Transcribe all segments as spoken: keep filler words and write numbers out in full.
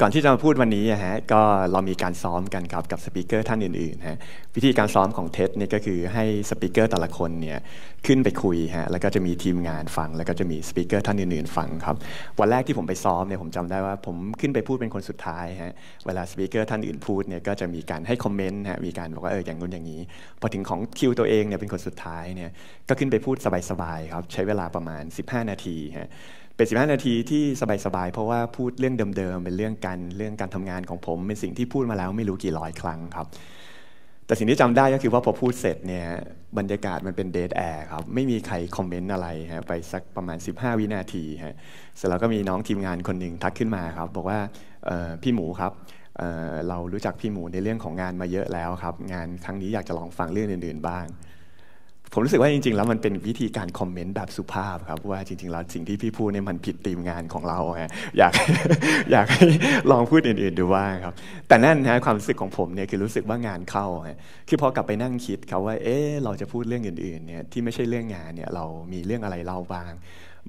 ก่อนที่จะมาพูดวันนี้ฮะก็เรามีการซ้อมกันครับกับสปีกเกอร์ท่านอื่นๆฮะวิธีการซ้อมของเทสเนี่ยก็คือให้สปีกเกอร์แต่ละคนเนี่ยขึ้นไปคุยฮะแล้วก็จะมีทีมงานฟังแล้วก็จะมีสปีกเกอร์ท่านอื่นๆฟังครับวันแรกที่ผมไปซ้อมเนี่ยผมจำได้ว่าผมขึ้นไปพูดเป็นคนสุดท้ายฮะเวลาสปีกเกอร์ท่านอื่นพูดเนี่ยก็จะมีการให้คอมเมนต์ฮะมีการบอกว่าเอออย่างนู้นอย่างนี้พอถึงของคิวตัวเองเนี่ยเป็นคนสุดท้ายเนี่ยก็ขึ้นไปพูดสบายๆครับใช้เวลาประมาณสิบห้านาทีฮะเป็นสิบห้านาทีที่สบายๆเพราะว่าพูดเรื่องเดิมๆเป็นเรื่องการเรื่องการทำงานของผมเป็นสิ่งที่พูดมาแล้วไม่รู้กี่ร้อยครั้งครับแต่สิ่งที่จำได้ก็คือว่าพอพูดเสร็จเนี่ยบรรยากาศมันเป็นเดดแอร์ครับไม่มีใครคอมเมนต์อะไรฮะไปสักประมาณสิบห้าวินาทีฮะเสร็จแล้วก็มีน้องทีมงานคนหนึ่งทักขึ้นมาครับบอกว่าพี่หมูครับ เ, เรารู้จักพี่หมูในเรื่องของงานมาเยอะแล้วครับงานครั้งนี้อยากจะลองฟังเรื่องอื่นๆบ้างผมรู้สึกว่าจริงๆแล้วมันเป็นวิธีการคอมเมนต์แบบสุภาพครับว่าจริงๆแล้วสิ่งที่พี่พูดเนี่ยมันผิดธีมงานของเราฮะอยาก อยากให้ลองพูดอื่นๆดูบ้างครับแต่นั่นฮะความรู้สึกของผมเนี่ยคือรู้สึกว่างานเข้าฮะคือพอกลับไปนั่งคิดครับว่าเอ๊ะเราจะพูดเรื่องอื่นๆเนี่ยที่ไม่ใช่เรื่องงานเนี่ยเรามีเรื่องอะไรเล่าบ้า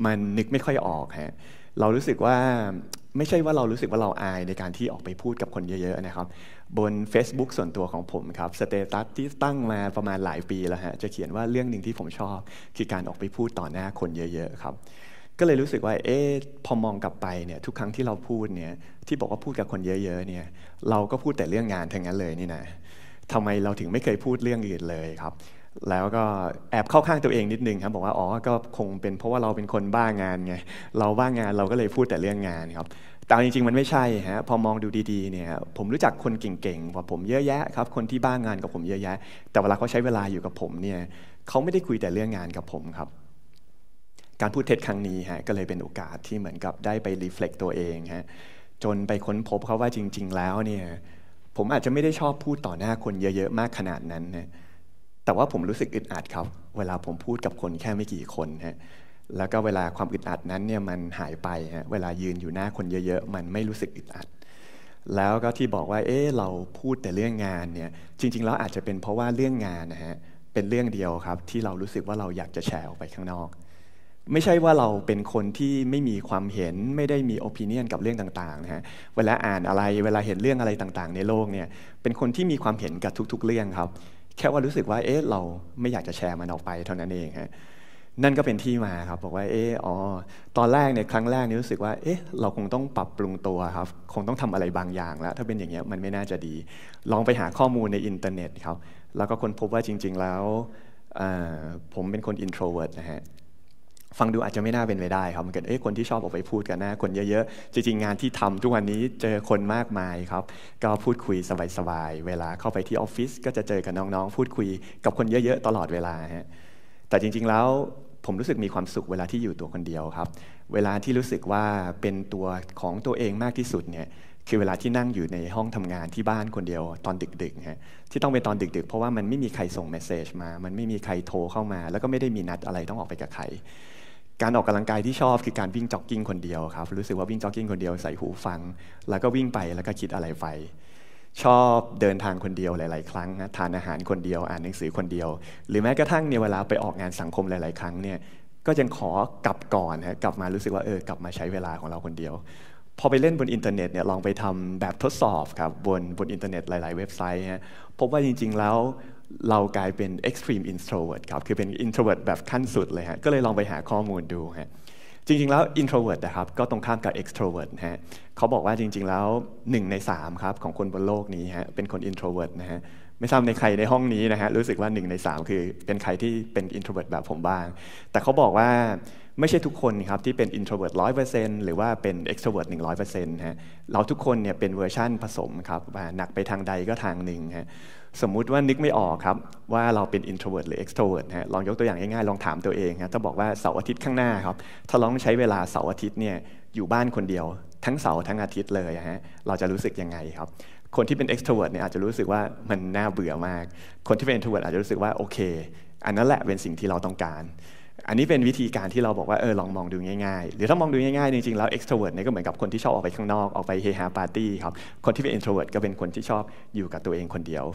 งมันนึกไม่ค่อยออกฮะเรารู้สึกว่าไม่ใช่ว่าเรารู้สึกว่าเราอายในการที่ออกไปพูดกับคนเยอะๆนะครับบน Facebook ส่วนตัวของผมครับสเตตัสที่ตั้งมาประมาณหลายปีแล้วฮะจะเขียนว่าเรื่องหนึ่งที่ผมชอบคือการออกไปพูดต่อหน้าคนเยอะๆครับก็เลยรู้สึกว่าเอ๊ะพอมองกลับไปเนี่ยทุกครั้งที่เราพูดเนี่ยที่บอกว่าพูดกับคนเยอะๆเนี่ยเราก็พูดแต่เรื่องงานทั้งนั้นเลยนี่นะทำไมเราถึงไม่เคยพูดเรื่องอื่นเลยครับแล้วก็แอบเข้าข้างตัวเองนิดนึงครับบอกว่าอ๋อก็คงเป็นเพราะว่าเราเป็นคนบ้างานไงเราบ้างานเราก็เลยพูดแต่เรื่องงานครับแต่จริงๆมันไม่ใช่ฮะพอมองดูดีๆเนี่ยผมรู้จักคนเก่งๆกว่าผมเยอะแยะครับคนที่บ้างานกับผมเยอะแยะแต่เวลาเขาใช้เวลาอยู่กับผมเนี่ยเขาไม่ได้คุยแต่เรื่องงานกับผมครับการพูดเท็จครั้งนี้ฮะก็เลยเป็นโอกาสที่เหมือนกับได้ไปรีเฟล็กตัวเองฮะจนไปค้นพบเขาว่าจริงๆแล้วเนี่ยผมอาจจะไม่ได้ชอบพูดต่อหน้าคนเยอะๆมากขนาดนั้นนะแต่ว่าผมรู้สึกอึดอัดครับเวลาผมพูดกับคนแค่ไม่กี่คนฮะแล้วก็เวลาความอึดอัดนั้นเนี่ยมันหายไปฮะเวลายืนอยู่หน้าคนเยอะๆมันไม่รู้สึกอึดอัดแล้วก็ที่บอกว่าเอ๊ะเราพูดแต่เรื่องงานเนี่ยจริงๆแล้วอาจจะเป็นเพราะว่าเรื่องงานนะฮะเป็นเรื่องเดียวครับที่เรารู้สึกว่าเราอยากจะแชร์ออกไปข้างนอกไม่ใช่ว่าเราเป็นคนที่ไม่มีความเห็นไม่ได้มี opinion กับเรื่องต่างๆนะฮะเวลาอ่านอะไรเวลาเห็นเรื่องอะไรต่างๆในโลกเนี่ยเป็นคนที่มีความเห็นกับทุกๆเรื่องครับแค่ว่ารู้สึกว่าเอ๊ะเราไม่อยากจะแชร์มันออกไปเท่านั้นเองฮะนั่นก็เป็นที่มาครับบอกว่าเอออ๋อตอนแรกเนี่ยครั้งแรกนี่รู้สึกว่าเอ๊ะเราคงต้องปรับปรุงตัวครับคงต้องทำอะไรบางอย่างแล้วถ้าเป็นอย่างเงี้ยมันไม่น่าจะดีลองไปหาข้อมูลในอินเทอร์เน็ตครับแล้วก็ค้นพบว่าจริงๆแล้วผมเป็นคน introvert นะฮะฟังดูอาจจะไม่น่าเป็นไปได้ครับมันเกิดเอ๊ะคนที่ชอบออกไปพูดกันหน้าคนเยอะๆจริงๆงานที่ทำทุกวันนี้เจอคนมากมายครับก็พูดคุยสบายๆเวลาเข้าไปที่ออฟฟิศก็จะเจอกับน้องๆพูดคุยกับคนเยอะๆตลอดเวลาฮะแต่จริงๆแล้วผมรู้สึกมีความสุขเวลาที่อยู่ตัวคนเดียวครับเวลาที่รู้สึกว่าเป็นตัวของตัวเองมากที่สุดเนี่ยคือเวลาที่นั่งอยู่ในห้องทำงานที่บ้านคนเดียวตอนดึกๆฮะที่ต้องเป็นตอนดึกๆเพราะว่ามันไม่มีใครส่งเมสเซจมามันไม่มีใครโทรเข้ามาแล้วก็ไม่ได้มีนัดอะไรต้องออกไปกับใครการออกกำลังกายที่ชอบคือการวิ่งจ็อกกิ้งคนเดียวครับรู้สึกว่าวิ่งจ็อกกิ้งคนเดียวใส่หูฟังแล้วก็วิ่งไปแล้วก็คิดอะไรไปชอบเดินทางคนเดียวหลายๆครั้งนะทานอาหารคนเดียวอ่านหนังสือคนเดียวหรือแม้กระทั่งเนี่ยเวลาไปออกงานสังคมหลายๆครั้งเนี่ยก็ยังขอกลับก่อนฮะกลับมารู้สึกว่าเออกลับมาใช้เวลาของเราคนเดียวพอไปเล่นบนอินเทอร์เน็ตเนี่ยลองไปทำแบบทดสอบครับบนบนอินเทอร์เน็ตหลายๆเว็บไซต์ฮะพบว่าจริงๆแล้วเรากลายเป็น extreme introvert ครับคือเป็น introvert แบบขั้นสุดเลยฮะก็เลยลองไปหาข้อมูลดูฮะจริงๆแล้ว introvert นะครับก็ตรงข้ามกับ extrovert ฮะเขาบอกว่าจริงๆแล้วหนึ่งในสามครับของคนบนโลกนี้ฮะเป็นคน introvert นะฮะไม่ทราบในใครในห้องนี้นะฮะรู้สึกว่าหนึ่งในสามคือเป็นใครที่เป็น introvert แบบผมบ้างแต่เขาบอกว่าไม่ใช่ทุกคนครับที่เป็น introvert หนึ่งร้อยเปอร์เซ็นต์ หรือว่าเป็น extrovert หนึ่งร้อยเปอร์เซ็นต์ ฮะเราทุกคนเนี่ยเป็นเวอร์ชั่นผสมครับหนักไปทางใดก็ทางหนึ่งฮะสมมุติว่านึกไม่ออกครับว่าเราเป็น introvert หรือ extrovert ฮะลองยกตัวอย่างง่ายๆลองถามตัวเองฮะถ้าบอกว่าเสาร์อาทิตย์ข้างหน้าครับถ้าลองใช้เวลาเสาร์อาทิตย์เนี่ยอยู่บ้านคนเดียวทั้งเสาร์ทั้งอาทิตย์เลยฮะเราจะรู้สึกยังไงครับคนที่เป็น extrovert เนี่ยอาจจะรู้สึกว่ามันน่าเบื่อมากคนที่เป็น introvert อาจจะรู้สึกว่าโอเคอันนั้นแหละเป็นสิ่งที่เราต้องการอันนี้เป็นวิธีการที่เราบอกว่าเออลองมองดูง่ายๆหรือถ้ามองดูง่ายๆจริงๆแล้ว extrovert เนี่ยก็เหมือนกับคนที่ชอบออกไปข้างนอกออกไปเฮฮาปาร์ตี้ครับคนที่เป็น introvert ก็เป็นคนที่ชอบอยู่กับตัวเองคนเดียว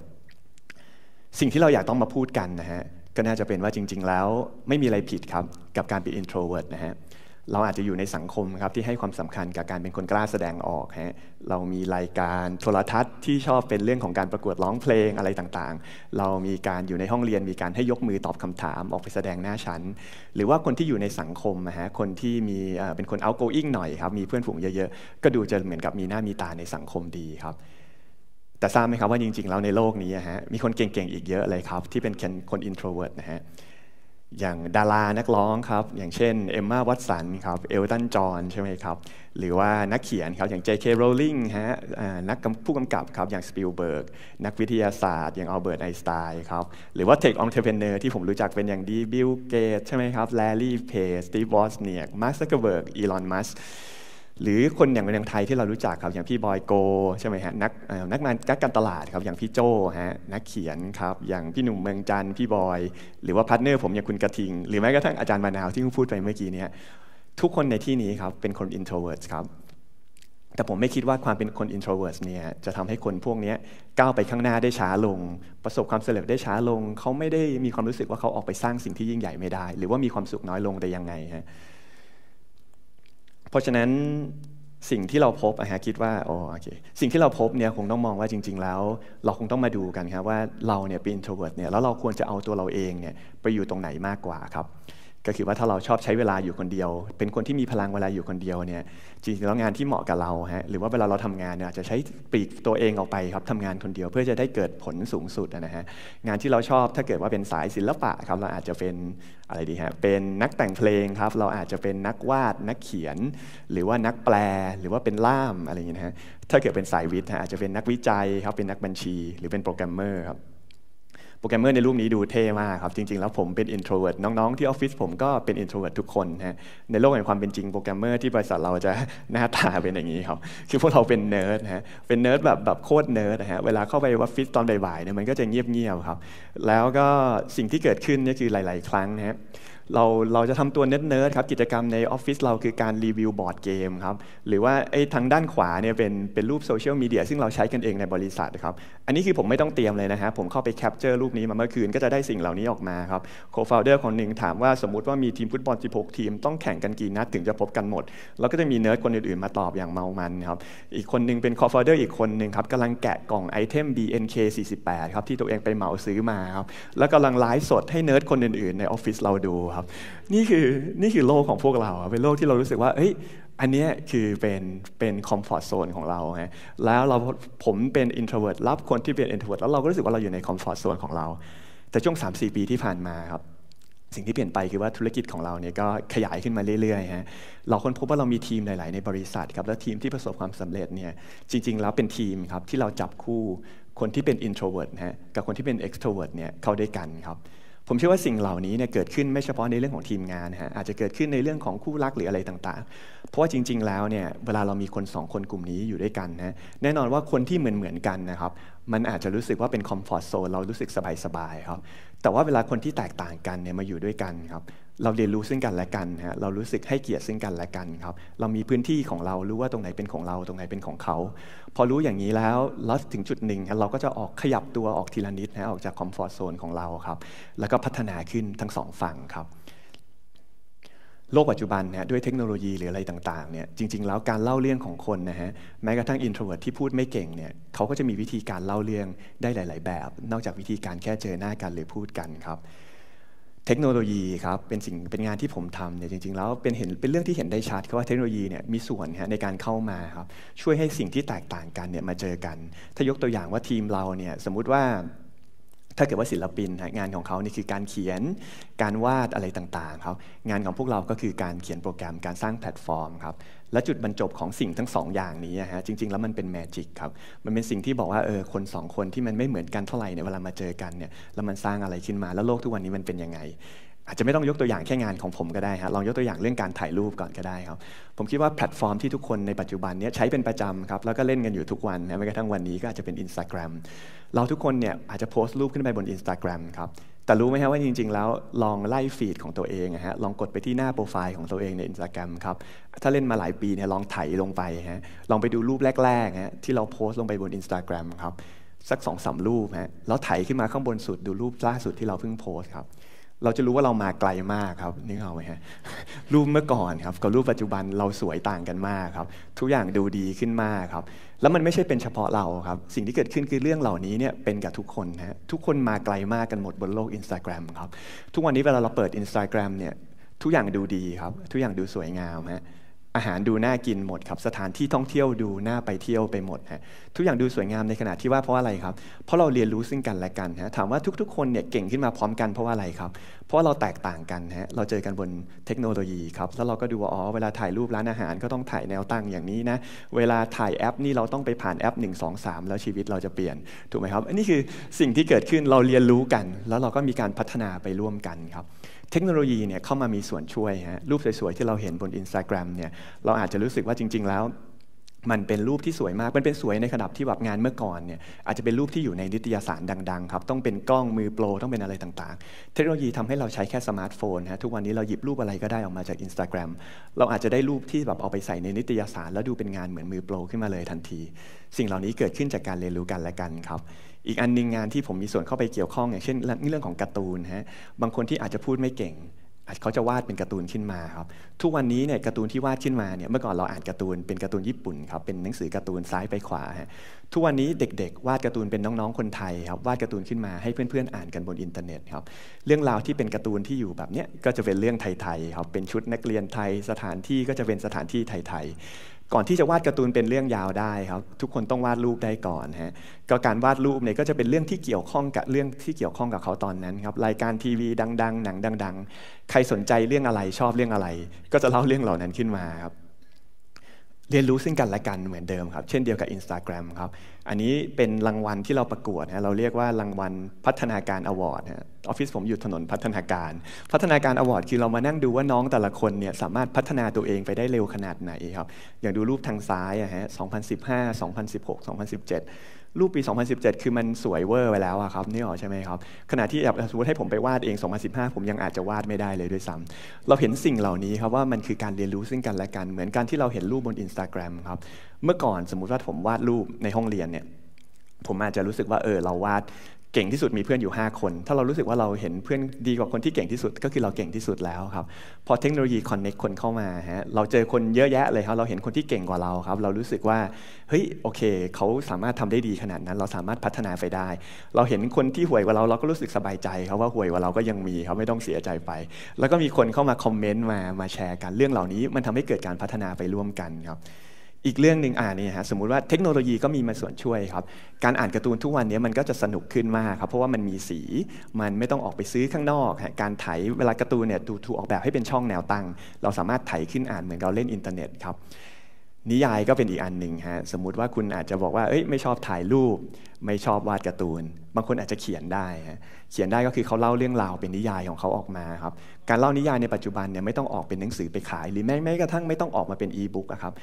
สิ่งที่เราอยากต้องมาพูดกันนะฮะก็น่าจะเป็นว่าจริงๆแล้วไม่มีอะไรผิดครับกับการเป็น introvert นะฮะ เราอาจจะอยู่ในสังคมครับที่ให้ความสำคัญกับการเป็นคนกล้าแสดงออกฮะเรามีรายการโทรทัศน์ที่ชอบเป็นเรื่องของการประกวดร้องเพลงอะไรต่างๆเรามีการอยู่ในห้องเรียนมีการให้ยกมือตอบคำถามออกไปแสดงหน้าชั้นหรือว่าคนที่อยู่ในสังคมนะฮะคนที่มีเป็นคน เอาท์โกอิ้ง หน่อยครับมีเพื่อนฝูงเยอะๆก็ดูจะเหมือนกับมีหน้ามีตาในสังคมดีครับแต่ทราบไหมครับว่าจริงๆแล้วในโลกนี้ฮะมีคนเก่งๆอีกเยอะเลยครับที่เป็นคน อินโทรเวิร์ต นะฮะอย่างดารานักร้องครับอย่างเช่นเอมม่า วัตสันครับเอลตัน จอห์นใช่ไหมครับหรือว่านักเขียนครับอย่าง เจเคโรลลิง ฮะนักผู้กำกับครับอย่างสปิลเบิร์กนักวิทยาศาสตร์อย่างอัลเบิร์ต ไอน์สไตน์ครับหรือว่าเทคองค์เทเพเนอร์ที่ผมรู้จักเป็นอย่างดีบิล เกตส์ใช่ไหมครับแลรี่เพจสตีฟ วอซเนียกมาร์ค ซักเคอร์เบิร์กอีลอน มัสก์หรือคนอย่างในไทยที่เรารู้จักครับอย่างพี่บอยโกใช่ไหมฮะนักนักงานการตลาดครับอย่างพี่โจฮะนักเขียนครับอย่างพี่หนุ่มเมืองจันทร์พี่บอยหรือว่าพาร์ทเนอร์ผมอย่างคุณกระทิงหรือแม้กระทั่งอาจารย์มานาวที่พูดไปเมื่อกี้นี้ทุกคนในที่นี้ครับเป็นคน อินโทรเวิร์ต ครับแต่ผมไม่คิดว่าความเป็นคน อินโทรเวิร์ต เนี่ยจะทำให้คนพวกนี้ก้าวไปข้างหน้าได้ช้าลงประสบความสำเร็จได้ช้าลงเขาไม่ได้มีความรู้สึกว่าเขาออกไปสร้างสิ่งที่ยิ่งใหญ่ไม่ได้หรือว่ามีความสุขน้อยลงแต่ยังไงฮะเพราะฉะนั้นสิ่งที่เราพบอะฮะคิดว่าอ๋อโอเคสิ่งที่เราพบเนี่ยคงต้องมองว่าจริงๆแล้วเราคงต้องมาดูกันครับว่าเราเนี่ยเป็น อินโทรเวิร์ต เนี่ยแล้วเราควรจะเอาตัวเราเองเนี่ยไปอยู่ตรงไหนมากกว่าครับก็คือว่าถ้าเราชอบใช้เวลาอยู่คนเดียวเป็นคนที่มีพลังเวลาอยู่คนเดียวเนี่ยจริงๆแล้วงานที่เหมาะกับเราฮะหรือว่าเวลาเราทำงานเนี่ยอาจจะใช้ปลีกตัวเองออกไปครับทำงานคนเดียวเพื่อจะได้เกิดผลสูงสุดนะฮะงานที่เราชอบถ้าเกิดว่าเป็นสายศิลปะครับเราอาจจะเป็นอะไรดีฮะเป็นนักแต่งเพลงครับเราอาจจะเป็นนักวาดนักเขียนหรือว่านักแปลหรือว่าเป็นล่ามอะไรอย่างเงี้ยนะฮะถ้าเกิดเป็นสายวิทย์อาจจะเป็นนักวิจัยครับเป็นนักบัญชีหรือเป็นโปรแกรมเมอร์ครับโปรแกรมเมอร์ในรูปนี้ดูเท่มากครับจริงๆแล้วผมเป็น อินโทรเวิร์ต น้องๆที่ออฟฟิศผมก็เป็น อินโทรเวิร์ต ทุกคนฮะในโลกแห่งความเป็นจริงโปรแกรมเมอร์ที่บริษัทเราจะหน้าตาเป็นอย่างนี้ครับคือพวกเราเป็นเนิร์ดฮะเป็นเนิร์ดแบบแบบโคตรเนิร์ดฮะเวลาเข้าไปออฟฟิศตอนบ่ายๆเนี่ยมันก็จะเงียบๆครับแล้วก็สิ่งที่เกิดขึ้นนี่คือหลายๆครั้งฮะเราเราจะทำตัวเนิร์ดๆครับกิจกรรมในออฟฟิศเราคือการรีวิวบอร์ดเกมครับหรือว่าไอ้ทางด้านขวาเนี่ยเป็นเป็นรูปโซเชียลมีเดียซึ่งเราใช้กันเองในบริษัทครับอันนี้คือผมไม่ต้องเตรียมเลยนะฮะผมเข้าไปแคปเจอร์รูปนี้มาเมื่อคืนก็จะได้สิ่งเหล่านี้ออกมาครับโคฟาวเดอร์คนหนึ่งถามว่าสมมุติว่ามีทีมฟุตบอลสิบหกทีมต้องแข่งกันกี่นัดถึงจะพบกันหมดแล้วก็จะมีเนิร์ดคนอื่นๆมาตอบอย่างเมามันครับอีกคนนึงเป็นโคฟาวเดอร์อีกคนนึงครับกำลังแกะกล่องไอเทม บีเอ็นเคสี่สิบแปดครับที่ตัวเองไปเหมาซื้อมาครับแล้วกำลังไลฟ์สดให้เนิร์ดคนอื่นๆในออฟฟิศเราดูนี่คือนี่คือโลกของพวกเราเป็นโลกที่เรารู้สึกว่าเฮ้ยอันนี้คือเป็นเป็นคอมฟอร์ทโซนของเราฮะแล้วเราผมเป็น อินโทรเวิร์ต รับคนที่เป็น อินโทรเวิร์ต แล้วเราก็รู้สึกว่าเราอยู่ในคอมฟอร์ทโซนของเราแต่ช่วง สามสี่ ปีที่ผ่านมาครับสิ่งที่เปลี่ยนไปคือว่าธุรกิจของเราเนี่ยก็ขยายขึ้นมาเรื่อยๆฮะเราค้นพบว่าเรามีทีมหลายๆในบริษัทครับและทีมที่ประสบความสำเร็จเนี่ยจริงๆแล้วเป็นทีมครับที่เราจับคู่คนที่เป็น อินโทรเวิร์ต ฮะกับคนที่เป็น เอ็กซ์โทรเวิร์ต เนี่ยเข้าด้วยกันครับผมเชื่อว่าสิ่งเหล่านี้เนี่ยเกิดขึ้นไม่เฉพาะในเรื่องของทีมงานฮะอาจจะเกิดขึ้นในเรื่องของคู่รักหรืออะไรต่างๆเพราะว่าจริงๆแล้วเนี่ยเวลาเรามีคนสองคนกลุ่มนี้อยู่ด้วยกันนะแน่นอนว่าคนที่เหมือนๆกันนะครับมันอาจจะรู้สึกว่าเป็นคอมฟอร์ทโซนเรารู้สึกสบายๆครับแต่ว่าเวลาคนที่แตกต่างกันเนี่ยมาอยู่ด้วยกันครับเราเรียนรู้ซึ่งกันและกันฮะเรารู้สึกให้เกียรติซึ่งกันและกันครับเรามีพื้นที่ของเรารู้ว่าตรงไหนเป็นของเราตรงไหนเป็นของเขาพอรู้อย่างนี้แล้วแล้วถึงจุดหนึ่งเราก็จะออกขยับตัวออกทีละนิดนะออกจากคอมฟอร์ทโซนของเราครับแล้วก็พัฒนาขึ้นทั้งสองฝั่งครับโลกปัจจุบันนะด้วยเทคโนโลยีหรืออะไรต่างๆเนี่ยจริงๆแล้วการเล่าเรื่องของคนนะฮะแม้กระทั่ง อินโทรเวิร์ต ที่พูดไม่เก่งเนี่ยเขาก็จะมีวิธีการเล่าเรื่องได้หลายๆแบบนอกจากวิธีการแค่เจอหน้ากันหรือพูดกันครับเทคโนโลยีครับเป็นสิ่งเป็นงานที่ผมทำเนี่ยจริงๆแล้วเป็นเห็นเป็นเรื่องที่เห็นได้ชัดเพราะว่าเทคโนโลยีเนี่ยมีส่วนฮะในการเข้ามาครับช่วยให้สิ่งที่แตกต่างกันเนี่ยมาเจอกันถ้ายกตัวอย่างว่าทีมเราเนี่ยสมมุติว่าถ้าเกิดว่าศิลปินงานของเขานี่คือการเขียนการวาดอะไรต่างๆครับงานของพวกเราก็คือการเขียนโปรแกรมการสร้างแพลตฟอร์มครับและจุดบรรจบของสิ่งทั้งสองอย่างนี้ฮะจริงๆแล้วมันเป็นแมจิกครับมันเป็นสิ่งที่บอกว่าเออคนสองคนที่มันไม่เหมือนกันเท่าไหร่เนี่ยเวลามาเจอกันเนี่ยแล้วมันสร้างอะไรขึ้นมาแล้วโลกทุกวันนี้มันเป็นยังไงอาจจะไม่ต้องยกตัวอย่างแค่งานของผมก็ได้ฮะลองยกตัวอย่างเรื่องการถ่ายรูปก่อนก็ได้ครับผมคิดว่าแพลตฟอร์มที่ทุกคนในปัจจุบันนี้ใช้เป็นประจำครับแล้วก็เล่นกันอยู่ทุกวันนะแม้กระทั่งวันนี้ก็อาจจะเป็น อินสตาแกรม เราทุกคนเนี่ยอาจจะโพสต์รูปขึ้นไปบน อินสตาแกรม ครับแต่รู้ไหมฮะว่าจริงๆแล้วลองไล่ฟีดของตัวเองฮะลองกดไปที่หน้าโปรไฟล์ของตัวเองใน อินสตาแกรม ครับถ้าเล่นมาหลายปีเนี่ยลองไถลงไปฮะลองไปดูรูปแรกๆฮะที่เราโพสต์ลงไปบน อินสตาแกรม ครับสัก สองสาม รูปฮะแล้วไถขึ้นมาข้างบนสุดดูรูปล่าสุดที่เราเพิ่งโพสต์ครับ เราจะรู้ว่าเรามาไกลมากครับนึกเอาไหมฮะรูปเมื่อก่อนครับกับรูปปัจจุบันเราสวยต่างกันมากครับทุกอย่างดูดีขึ้นมากครับแล้วมันไม่ใช่เป็นเฉพาะเราครับสิ่งที่เกิดขึ้นคือเรื่องเหล่านี้เนี่ยเป็นกับทุกคนฮะทุกคนมาไกลมากกันหมดบนโลก Instagram ครับทุกวันนี้เวลาเราเปิด Instagram เนี่ยทุกอย่างดูดีครับทุกอย่างดูสวยงามฮะอาหารดูน่ากินหมดครับสถานที่ท่องเที่ยวดูน่าไปเที่ยวไปหมดฮะทุกอย่างดูสวยงามในขณะที่ว่าเพราะอะไรครับเพราะเราเรียนรู้ซึ่งกันและกันฮะถามว่าทุกๆคนเนี่ยเก่งขึ้นมาพร้อมกันเพราะอะไรครับเพราะเราแตกต่างกันฮะเราเจอกันบนเทคโนโลยีครับแล้วเราก็ดูว่าอ๋อเวลาถ่ายรูปร้านอาหารก็ต้องถ่ายแนวตั้งอย่างนี้นะเวลาถ่ายแอปนี่เราต้องไปผ่านแอปหนึ่ง สอง สามแล้วชีวิตเราจะเปลี่ยนถูกไหมครับอันนี้คือสิ่งที่เกิดขึ้นเราเรียนรู้กันแล้วเราก็มีการพัฒนาไปร่วมกันครับเทคโนโลยีเนี่ยเข้ามามีส่วนช่วยฮะรูปสวยๆที่เราเห็นบน Instagram เนี่ยเราอาจจะรู้สึกว่าจริงๆแล้วมันเป็นรูปที่สวยมากมันเป็นสวยในระดับที่แบบงานเมื่อก่อนเนี่ยอาจจะเป็นรูปที่อยู่ในนิตยสารดังๆครับต้องเป็นกล้องมือโปรต้องเป็นอะไรต่างๆเทคโนโลยีทำให้เราใช้แค่สมาร์ทโฟนฮะทุกวันนี้เราหยิบรูปอะไรก็ได้ออกมาจาก Instagram เราอาจจะได้รูปที่แบบเอาไปใส่ในนิตยสารแล้วดูเป็นงานเหมือนมือโปรขึ้นมาเลยทันทีสิ่งเหล่านี้เกิดขึ้นจากการเรียนรู้กันและกันครับอีกอันนึงงานที่ผมมีส่วนเข้าไปเกี่ยวข้องอย่างเช่นเรื่องของการ์ตูนฮะบางคนที่อาจจะพูดไม่เก่งอาจเขาจะวาดเป็นการ์ตูนขึ้นมาครับทุกวันนี้เนี่ยการ์ตูนที่วาดขึ้นมาเนี่ยเมื่อก่อนเราอ่านการ์ตูนเป็นการ์ตูนญี่ปุ่นครับเป็นหนังสือการ์ตูนซ้ายไปขวาฮะทุกวันนี้เด็กๆวาดการ์ตูนเป็นน้องๆคนไทยครับวาดการ์ตูนขึ้นมาให้เพื่อนๆอ่านกันบนอินเทอร์เน็ตครับเรื่องราวที่เป็นการ์ตูนที่อยู่แบบเนี้ยก็จะเป็นเรื่องไทยๆครับเป็นชุดนักเรียนไทยสถานที่ก็จะเป็นสถานที่ไทยๆก่อนที่จะวาดการ์ตูนเป็นเรื่องยาวได้ครับทุกคนต้องวาดรูปได้ก่อนฮะก็การวาดรูปเนี่ยก็จะเป็นเรื่องที่เกี่ยวข้องกับเรื่องที่เกี่ยวข้องกับเขาตอนนั้นครับรายการทีวีดังๆหนังดังๆใครสนใจเรื่องอะไรชอบเรื่องอะไรก็จะเล่าเรื่องเหล่านั้นขึ้นมาครับเรียนรู้ซึ่งกันและกันเหมือนเดิมครับเช่นเดียวกับ Instagram ครับอันนี้เป็นรางวัลที่เราประกวดนะเราเรียกว่ารางวัลพัฒนาการอวอร์ดนะออฟฟิศผมอยู่ถนนพัฒนาการพัฒนาการอวอร์ดคือเรามานั่งดูว่าน้องแต่ละคนเนี่ยสามารถพัฒนาตัวเองไปได้เร็วขนาดไหนครับอย่างดูรูปทางซ้ายอะฮะสองพันสิบห้า สองพันสิบหก สองพันสิบเจ็ดรูปปีสองพันสิบเจ็ดคือมันสวยเวอร์ไปแล้วอะครับนี่หรอใช่ไหมครับขณะที่สมมติให้ผมไปวาดเองสองพันสิบห้าผมยังอาจจะวาดไม่ได้เลยด้วยซ้ำเราเห็นสิ่งเหล่านี้ครับว่ามันคือการเรียนรู้ซึ่งกันและกันเหมือนการที่เราเห็นรูปบน Instagram ครับเมื่อก่อนสมมุติว่าผมวาดรูปในห้องเรียนเนี่ยผมอาจจะรู้สึกว่าเออเราวาดเก่งที่สุดมีเพื่อนอยู่ห้าคนถ้าเรารู้สึกว่าเราเห็นเพื่อนดีกว่าคนที่เก่งที่สุดก็คือเราเก่งที่สุดแล้วครับพอเทคโนโลยีคอนเนคคนเข้ามาฮะเราเจอคนเยอะแยะเลยครับเราเห็นคนที่เก่งกว่าเราครับเรารู้สึกว่าเฮ้ยโอเคเขาสามารถทำได้ดีขนาดนั้นเราสามารถพัฒนาไปได้เราเห็นคนที่ห่วยกว่าเราเราก็รู้สึกสบายใจครับว่าห่วยกว่าเราก็ยังมีครับไม่ต้องเสียใจไปแล้วก็มีคนเข้ามาคอมเมนต์มามาแชร์กันเรื่องเหล่านี้มันทำให้เกิดการพัฒนาไปร่วมกันครับอีกเรื่องหนึ่งอ่านนี่ฮะสมมุติว่าเทคโนโลยีก็มีมาส่วนช่วยครับการอ่านการ์ตูนทุกวันนี้มันก็จะสนุกขึ้นมากครับเพราะว่ามันมีสีมันไม่ต้องออกไปซื้อข้างนอกฮะการไถเวลาการ์ตูนเนี่ยถูกออกแบบให้เป็นช่องแนวตั้งเราสามารถไถขึ้นอ่านเหมือนเราเล่นอินเทอร์เน็ตครับนิยายก็เป็นอีกอันหนึ่งฮะสมมุติว่าคุณอาจจะบอกว่าเอ้ยไม่ชอบถ่ายรูปไม่ชอบวาดการ์ตูนบางคนอาจจะเขียนได้ฮะเขียนได้ก็คือเขาเล่าเรื่องราวเป็นนิยายของเขาออกมาครับการเล่านิยายในปัจจุบันเนี่ยไม่ต้องออกเป็นหนังสือไปขายหรือแม้แม้กระทั่งไม่ต้องออกมาเป็นอีบุ๊กอะครับ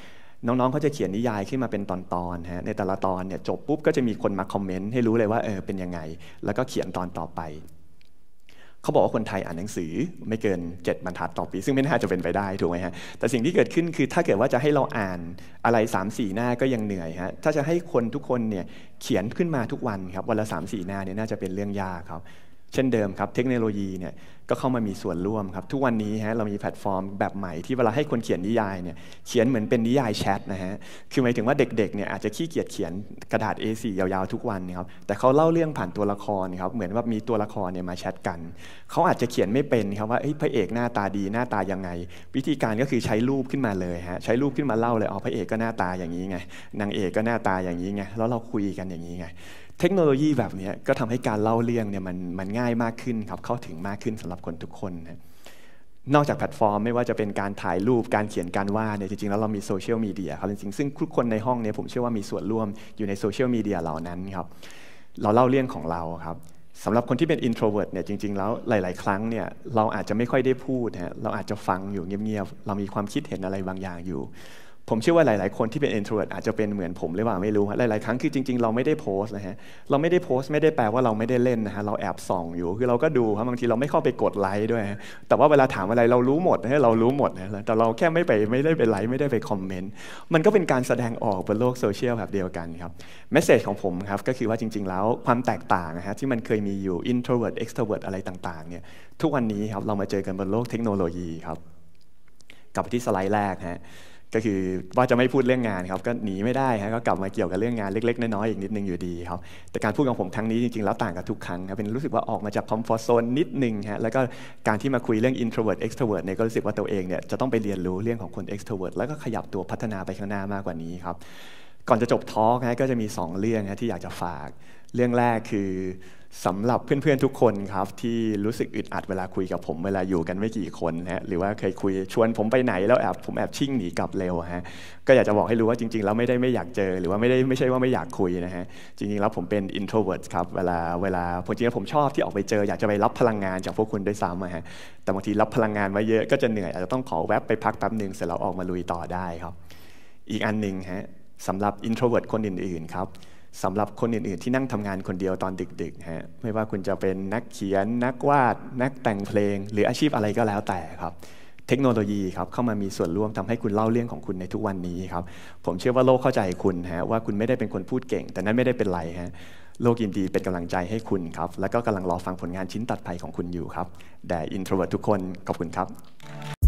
น้องๆเขาจะเขียนนิยายขึ้นมาเป็นตอนๆฮะในแต่ละตอนเนี่ยจบปุ๊บก็จะมีคนมาคอมเมนต์ให้รู้เลยว่าเออเป็นยังไงแล้วก็เขียนตอนต่อไปเขาบอกว่าคนไทยอ่านหนังสือไม่เกินเจ็ดบรรทัดต่อปีซึ่งไม่น่าจะเป็นไปได้ถูกไหมฮะแต่สิ่งที่เกิดขึ้นคือถ้าเกิดว่าจะให้เราอ่านอะไร สาม สี่ หน้าก็ยังเหนื่อยฮะถ้าจะให้คนทุกคนเนี่ยเขียนขึ้นมาทุกวันครับวันละ สาม สี่ หน้าเนี่ยน่าจะเป็นเรื่องยากครับเช่นเดิมครับเทคโนโลยีเนี่ยก็เข้ามามีส่วนร่วมครับทุกวันนี้ฮะเรามีแพลตฟอร์มแบบใหม่ที่เวลาให้คนเขียนนิยายเนี่ยเขียนเหมือนเป็นนิยายแชทนะฮะคือหมายถึงว่าเด็กๆเนี่ยอาจจะขี้เกียจเขียนกระดาษ เอ สี่ ยาวๆทุกวันครับแต่เขาเล่าเรื่องผ่านตัวละครครับเหมือนว่ามีตัวละครเนี่ยมาแชทกันเขาอาจจะเขียนไม่เป็นครับว่าพระเอกหน้าตาดีหน้าตายังไงวิธีการก็คือใช้รูปขึ้นมาเลยฮะใช้รูปขึ้นมาเล่าเลยอ๋อพระเอกก็หน้าตาอย่างนี้ไงนางเอกก็หน้าตาอย่างนี้ไงแล้วเราคุยกันอย่างนี้ไงเทคโนโลยีแบบนี้ก็ทำให้การเล่าเรื่องเนี่ยมันมันง่ายมากขึ้นครับเข้าถึงมากขึ้นสำหรับคนทุกคนนะนอกจากแพลตฟอร์มไม่ว่าจะเป็นการถ่ายรูปการเขียนการวาดเนี่ยจริงๆแล้วเรามีโซเชียลมีเดียครับจริงๆซึ่งทุกคนในห้องเนี่ยผมเชื่อว่ามีส่วนร่วมอยู่ในโซเชียลมีเดียเหล่านั้นครับเราเล่าเรื่องของเราครับสำหรับคนที่เป็น introvert เนี่ยจริงๆแล้วหลายๆครั้งเนี่ยเราอาจจะไม่ค่อยได้พูดฮะเราอาจจะฟังอยู่เงียบๆเรามีความคิดเห็นอะไรบางอย่างอยู่พ ผมเชื่อว่าหลายๆคนที่เป็น introvert อาจจะเป็นเหมือนผมหรือเปล่าไม่รู้หลายๆครั้งคือจริงๆเราไม่ได้โพสนะฮะเราไม่ได้โพสไม่ได้แปลว่าเราไม่ได้เล่นนะฮะเราแอบส่องอยู่คือเราก็ดูครับบางทีเราไม่เข้าไปกดไลค์ด้วยแต่ว่าเวลาถามอะไรเรารู้หมดนะเรารู้หมดนะแต่เราแค่ไม่ไปไม่ได้ไปไลค์ไม่ได้ไปคอมเมนต์มันก็เป็นการแสดงออกบนโลกโซเชียลแบบเดียวกันครับเมสเซจของผมครับก็คือว่าจริงๆแล้วความแตกต่างนะฮะที่มันเคยมีอยู่ introvert extrovert อะไรต่างๆเนี่ยทุกวันนี้ครับเรามาเจอกันบนโลกเทคโนโลยีครับกลับไปที่สไลด์แรกฮะก็คือว่าจะไม่พูดเรื่องงานครับก็หนีไม่ได้ฮะก็กลับมาเกี่ยวกับเรื่องงานเล็กๆน้อยๆอีกนิดนึงอยู่ดีครับแต่การพูดของผมครั้งนี้จริงๆแล้วต่างกับทุกครั้งครับเป็นรู้สึกว่าออกมาจากคอมฟอร์ทโซนนิดนึงฮะแล้วก็การที่มาคุยเรื่อง introvert extrovert เนี่ยก็รู้สึกว่าตัวเองเนี่ยจะต้องไปเรียนรู้เรื่องของคน extrovert แล้วก็ขยับตัวพัฒนาไปข้างหน้ามากกว่านี้ครับก่อนจะจบทอล์กฮะก็จะมีสองเรื่องฮะที่อยากจะฝากเรื่องแรกคือสำหรับเพื่อนๆทุกคนครับที่รู้สึกอึดอัดเวลาคุยกับผมเวลาอยู่กันไม่กี่คนฮะหรือว่าเคยคุยชวนผมไปไหนแล้วแอบผมแอบชิ่งหนีกลับเร็วฮะก็อยากจะบอกให้รู้ว่าจริงๆแล้วไม่ได้ไม่อยากเจอหรือว่าไม่ได้ไม่ใช่ว่าไม่อยากคุยนะฮะจริงๆแล้วผมเป็น introvert ครับเวลาเวลาจริงๆผมชอบที่ออกไปเจออยากจะไปรับพลังงานจากพวกคุณด้วยซ้ำฮะแต่บางทีรับพลังงานมาเยอะก็จะเหนื่อยอาจจะต้องขอแวบไปพักแป๊บนึงเสร็จแล้วออกมาลุยต่อได้ครับอีกอันนึงฮะสำหรับ introvert คนอื่นๆครับสำหรับคนอื่นๆที่นั่งทำงานคนเดียวตอนดึกๆฮะไม่ว่าคุณจะเป็นนักเขียนนักวาดนักแต่งเพลงหรืออาชีพอะไรก็แล้วแต่ครับเทคโนโลยีครับเข้ามามีส่วนร่วมทำให้คุณเล่าเรื่องของคุณในทุกวันนี้ครับผมเชื่อว่าโลกเข้าใจคุณฮะว่าคุณไม่ได้เป็นคนพูดเก่งแต่นั่นไม่ได้เป็นไรฮะโลกยินดีเป็นกำลังใจให้คุณครับแล้วก็กำลังรอฟังผลงานชิ้นตัดไปของคุณอยู่ครับแต่ introvert ทุกคนขอบคุณครับ